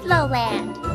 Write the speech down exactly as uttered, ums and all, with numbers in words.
KidloLand.